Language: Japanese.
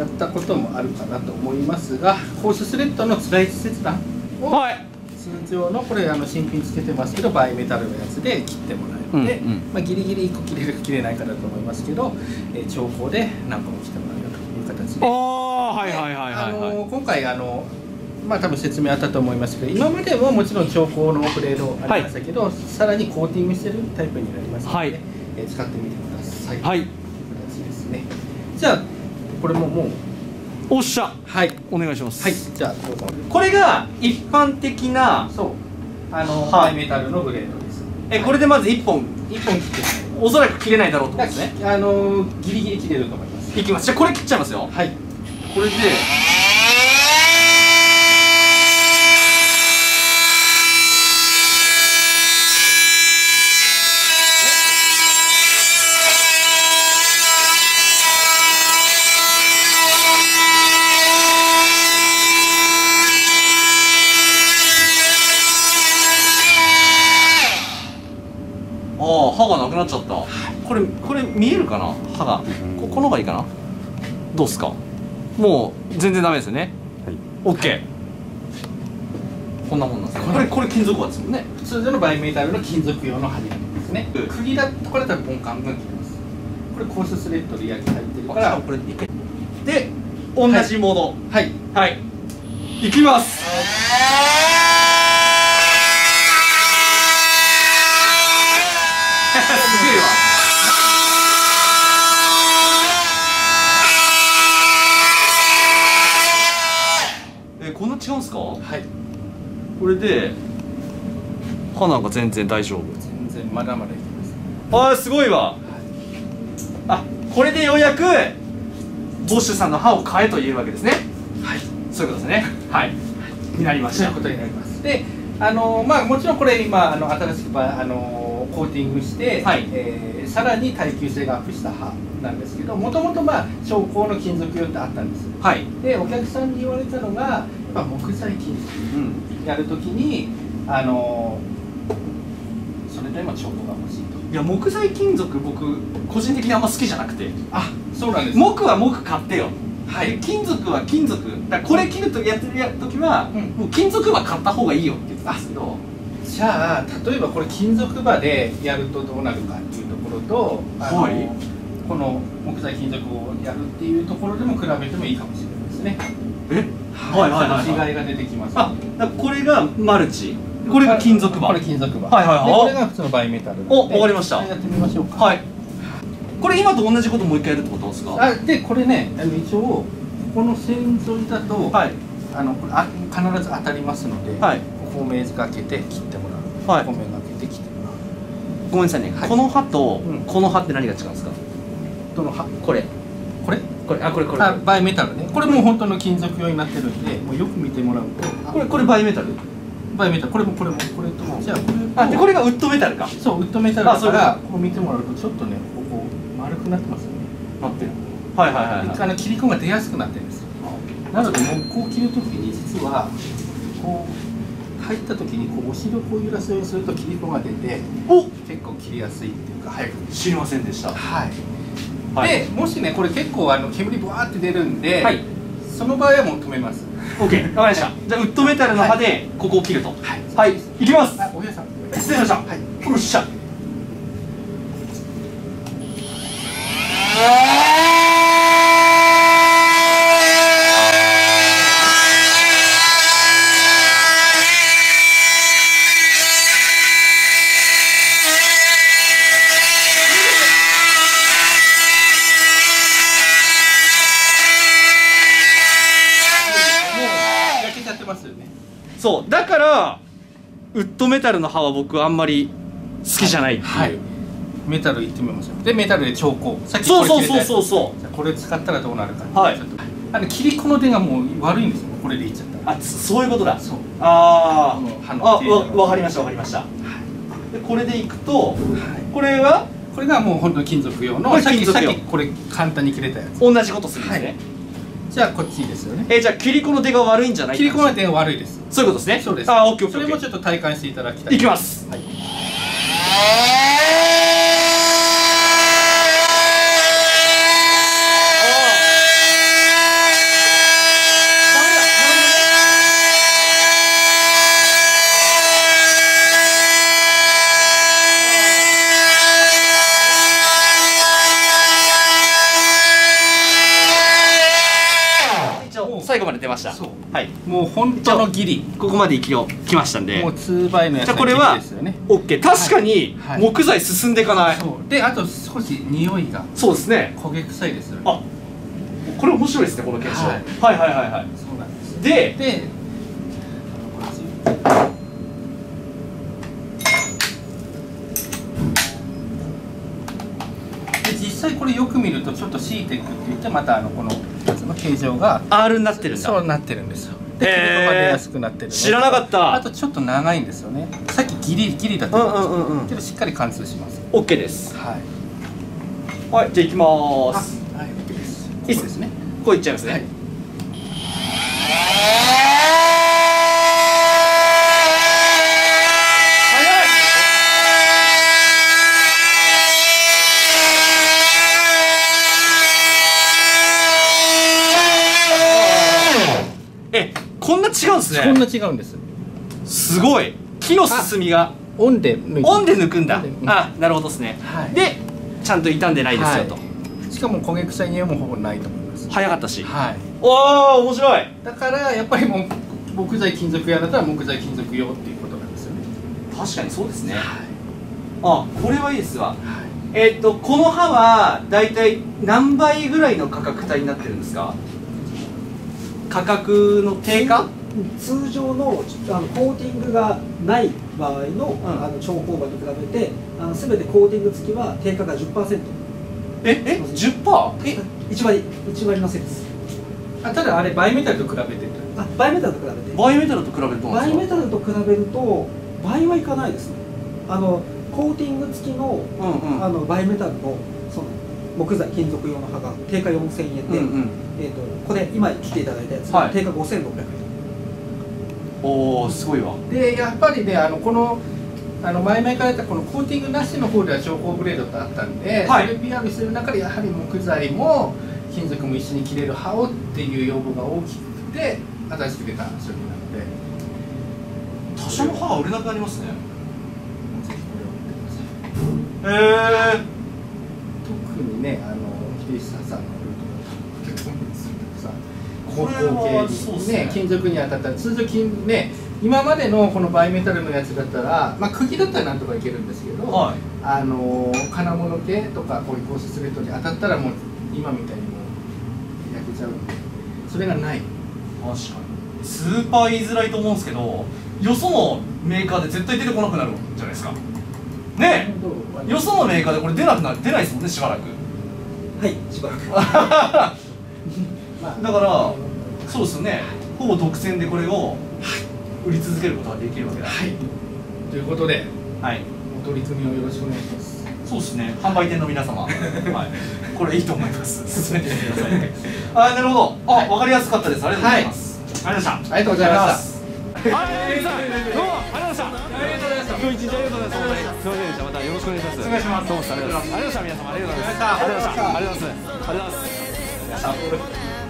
やったこともあるかなと思いますが、ホーススレッドのスライス切断を、はい、通常のこれ新品つけてますけどバイメタルのやつで切ってもらえるので、ギリギリ1個切れる切れないかだと思いますけど、長方で何個も切ってもらえるという形で、今回まあ多分説明あったと思いますけど、今までももちろん長方のフレードありましたけど、はい、さらにコーティングしてるタイプになりますので、はい、使ってみてください。はい、じゃあこれももうおっしゃ、はい、お願いします。はい、じゃあどうぞ。これが一般的なそうハイメタルのグレードです。これでまず一本切って、おそらく切れないだろうと思うんですね。ギリギリ切れると思います。いきます。じゃあこれ切っちゃいますよ。はい。これで。歯がなくなっちゃった。これ見えるかな？歯が。この方がいいかな？どうですか？もう全然ダメですよね。はい。オッケー。こんなもんなんですね。これ金属はですもんね。通常のバイメタルの金属用の針なんですね。釘だとこれだったらボンカンが切れます。これコーススレッドで焼き入ってるから。これで一回。で、同じもの。はい。はい。いきます。こんな違うんですか？はい。これで歯なんか全然大丈夫。全然まだまだいけます。ああすごいわ。はい、あ、これでようやくボッシュさんの歯を変えというわけですね。はい。そういうことですね。はい。になりました。ということになります。で、まあもちろんこれ今新しくコーティングして、はい、さらに耐久性がアップした歯なんですけど、もともと超高の金属用ってあったんです、はい、でお客さんに言われたのがやっぱ木材金属やるときに、それでも超高が欲しいと。いや木材金属僕個人的にあんま好きじゃなくて、あ、そうなんです。木は木買ってよ、はい、金属は金属だからこれ切るとやってる時は、うん、もう金属は買った方がいいよって言ってたんですけど、じゃあ例えばこれ金属刃でやるとどうなるかっていうところと、はい、この木材金属をやるっていうところでも比べてもいいかもしれないですね。え、はいはいはいはい。違いが出てきます。あ、これがマルチ、これが金属刃。これ金属刃。はいはいはい。これが普通のバイメタル。お、わかりました。やってみましょうか。はい。これ今と同じこともう一回やるってことですか？あ、でこれね、一応ここの線沿いだと、はい、これ必ず当たりますので。はい。ここ目が開けて切ってもらう。ここ目が開けて切ってもらう。ごめんなさいね。この刃とこの刃って何が違うんですか？どの刃？これ。これ？これ。あ、これこれ。あ、バイメタルね。これもう本当の金属用になってるんで、もうよく見てもらうと。これバイメタル？バイメタル。これとも。じゃあこれ。あ、でこれがウッドメタルか。そうウッドメタルだからここ見てもらうとちょっとね、ここ丸くなってますよね。なってる。はいはいはい。切り込みが出やすくなってるんですよ。なのでもうこう切るときに実はこう。入った時にこうお尻をこう揺らすようにすると切り込みが出て結構切りやすいっていうか早く知りませんでした。はい。でもしねこれ結構煙ぶわって出るんで、その場合はもう止めます。オッケー。わかりました。じゃあウッドメタルの刃でここを切ると。はい。はい。いきます。おやさん。失礼しました。はい。よっしゃ。そうだからウッドメタルの刃は僕あんまり好きじゃないっていう、はい、メタルいってみましょう。でメタルで超高、さっきこれ切れたやつ、そうこれ使ったらどうなるか、はい、ちょっと切り子の出がもう悪いんですよ。これでいっちゃった。あ、そういうことだ。そう、ああ分かりました分かりました。でこれでいくと、これはこれがもう本当に金属用の、さっきこれ簡単に切れたやつ、同じことするんですね。じゃあこっちですよね。じゃあ切り子の出が悪いんじゃない？切り子の出が悪いです。そういうことですね。そうです。ああ、オッケーオッケー。それもちょっと体感していただきたい。いきます。はい。最後まで出ました。はい。もう本当のギリここまできましたんで。もう2倍のやつ。じゃこれは OK。確かに木材進んでいかない。であと少し匂いが。そうですね。焦げ臭いです。あ、これ面白いですねこの検証。はいはいはいはい。そうなんです。で。実際これよく見るとちょっとシーテックって言ってまたこの形状が R になってるんだ。そうなってるんですよ。で切れが出やすくなってる。知らなかった。あとちょっと長いんですよね。さっきギリギリだったんですけどしっかり貫通します。 OK です。はい、はい、じゃあいきまーす。はい、OK です。いいですね。こういっちゃいますね。はい、違うんですね。こんな違うんです。すごい。木の進みがオンで抜くんだ。あ、なるほどですね。で、ちゃんと傷んでないですよと。しかも焦げ臭い匂いもほぼないと思います。早かったし。はい。おお、面白い。だからやっぱりもう木材金属屋だったら木材金属用っていうことなんですよね。確かにそうですね。あ、これはいいですわ。この刃はだいたい何倍ぐらいの価格帯になってるんですか。価格の低下？通常のコーティングがない場合の超硬刃に比べて全てコーティング付きは定価が 10%。 え 10%？ え、1割のせいです。ただあれバイメタルと比べてバイメタルと比べると倍はいかないですね。コーティング付きのバイメタルの木材金属用の刃が定価 4,000 円で、これ今来ていただいたやつが定価 5,600円。おー、すごいわ。でやっぱりね、前々からやったこのコーティングなしの方では超硬ブレードとあったんで、はい、それを PR してる中でやはり木材も金属も一緒に切れる刃をっていう要望が大きくて新しく出た商品なので、多少の刃は売れなくなりますね。特にね、秀吉さんのこれはそうですね。金属に当たったら通常ね、今までのこのバイメタルのやつだったら、まあ釘だったらなんとかいけるんですけど、はい、金物系とかこういうコーススレッドに当たったらもう今みたいにもう焼けちゃうんで、それがない。確かにスーパー言いづらいと思うんですけど、よそのメーカーで絶対出てこなくなるんじゃないですかね。え、よそのメーカーでこれ出ないですもんね、しばらく。はい、しばらくだからそうですよね、ほぼ独占でこれを売り続けることができるわけだ。はい、ということで、はい、お取り組みをよろしくお願いします。そうですね、販売店の皆様、はい、これいいと思います。進めてみてください。あ、なるほど。あ、はい、分かりやすかったです。ありがとうございます。はい、ありがとうございました。はい、皆さんどうもありがとうございました。今日一日ありがとうございました。すみませんでした。またよろしくお願いします。お願いします。どうもありがとうございました。皆様ありがとうございました。ありがとうございました。ありがとうございました。ありがとうございました。